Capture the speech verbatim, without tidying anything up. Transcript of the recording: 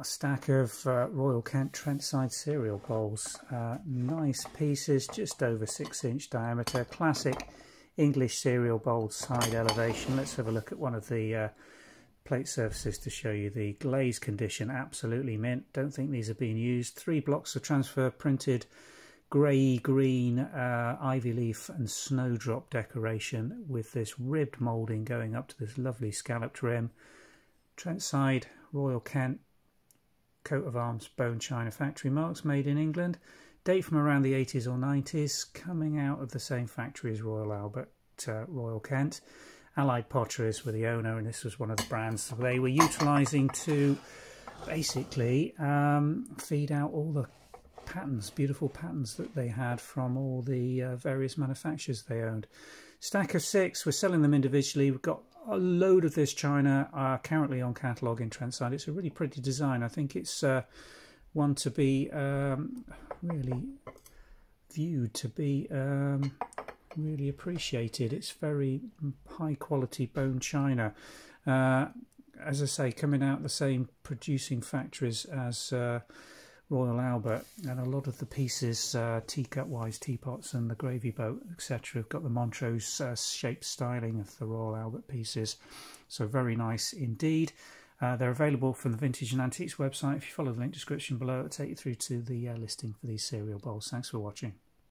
a stack of uh, Royal Kent Trentside cereal bowls. Uh, nice pieces, just over six inch diameter, classic English cereal bowl side elevation. Let's have a look at one of the uh, plate surfaces to show you the glaze condition. Absolutely mint. Don't think these have been used. Three blocks of transfer printed grey green uh, ivy leaf and snowdrop decoration with this ribbed moulding going up to this lovely scalloped rim. Trentside Royal Kent coat of arms bone china factory marks, made in England. Date from around the eighties or nineties, coming out of the same factory as Royal Albert, uh, Royal Kent. Allied Potteries were the owner, and this was one of the brands they were utilising to basically um, feed out all the patterns, beautiful patterns that they had from all the uh, various manufacturers they owned. Stack of six, we're selling them individually. We've got a load of this china uh, currently on catalogue in Trentside. It's a really pretty design. I think it's uh, one to be um, really viewed, to be um, really appreciated. It's very high quality bone china. Uh, as I say, coming out the same producing factories as uh, Royal Albert, and a lot of the pieces, uh, teacup wise, teapots and the gravy boat, et cetera, have got the Montrose uh, shape styling of the Royal Albert pieces. So very nice indeed. Uh, they're available from the Vintage and Antiques website. If you follow the link description below, it'll take you through to the uh, listing for these cereal bowls. Thanks for watching.